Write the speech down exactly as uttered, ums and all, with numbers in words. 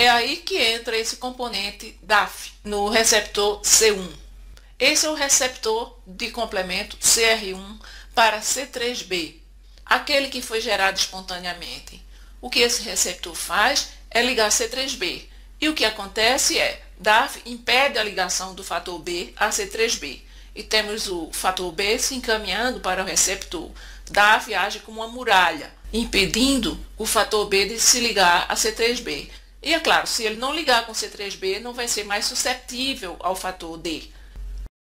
É aí que entra esse componente D A F no receptor C um. Esse é o receptor de complemento C R um para C três B, aquele que foi gerado espontaneamente. O que esse receptor faz é ligar C três B. E o que acontece é, D A F impede a ligação do fator B a C três B. E temos o fator B se encaminhando para o receptor. D A F age como uma muralha, impedindo o fator B de se ligar a C três B. E é claro, se ele não ligar com C três B, não vai ser mais suscetível ao fator D.